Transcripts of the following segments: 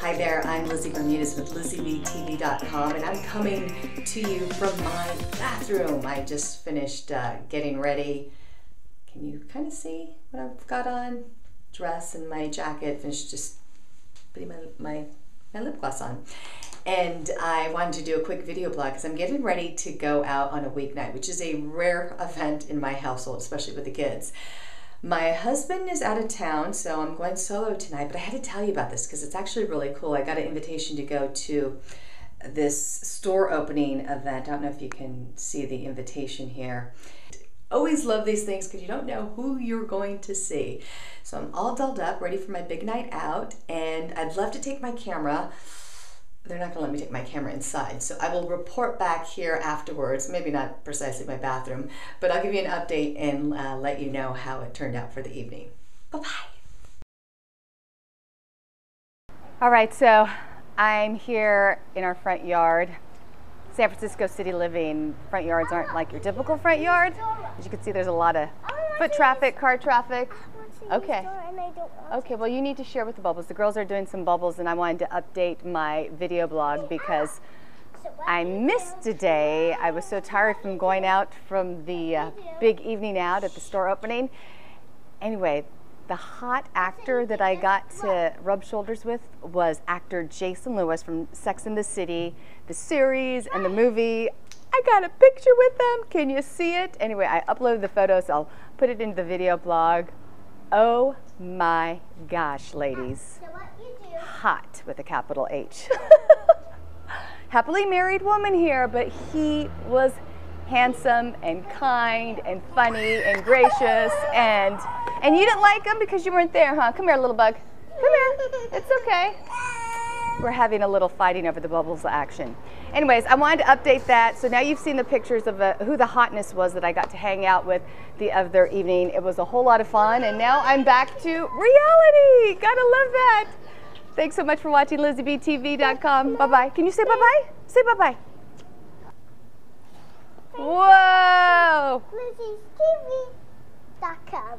Hi there, I'm Lizzie Bermudez with LizzieBTV.com, and I'm coming to you from my bathroom. I just finished getting ready. Can you kind of see what I've got on? Dress and my jacket, finished just putting my lip gloss on. And I wanted to do a quick video blog because I'm getting ready to go out on a weeknight, which is a rare event in my household, especially with the kids. My husband is out of town, so I'm going solo tonight, but I had to tell you about this because it's actually really cool. I got an invitation to go to this store opening event. I don't know if you can see the invitation here. Always love these things because you don't know who you're going to see. So I'm all dolled up, ready for my big night out, and I'd love to take my camera. They're not gonna let me take my camera inside, so I will report back here afterwards, maybe not precisely my bathroom, but I'll give you an update and let you know how it turned out for the evening. Bye-bye. All right, so I'm here in our front yard. San Francisco city living, front yards aren't like your typical front yard. As you can see, there's a lot of foot traffic, car traffic. Okay. Okay, well, you need to share with the bubbles. The girls are doing some bubbles, and I wanted to update my video blog because I missed today. I was so tired from going out from the big evening out at the store opening. Anyway, the hot actor that I got to rub shoulders with was actor Jason Lewis from Sex and the City, the series and the movie. I got a picture with them. Can you see it? Anyway, I uploaded the photos. I'll put it into the video blog. Oh my gosh, ladies. Hot with a capital H. Happily married woman here, but he was handsome and kind and funny and gracious, and you didn't like him because you weren't there, huh? Come here, little bug. Come here. It's okay. We're having a little fighting over the bubbles action. Anyways, I wanted to update that. So now you've seen the pictures of who the hotness was that I got to hang out with the other evening. It was a whole lot of fun, and now I'm back to reality. Gotta love that. Thanks so much for watching LizzieBTV.com. Bye-bye. Can you say bye-bye? Say bye-bye. Whoa! LizzieTV.com.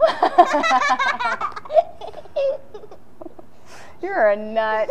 You're a nut.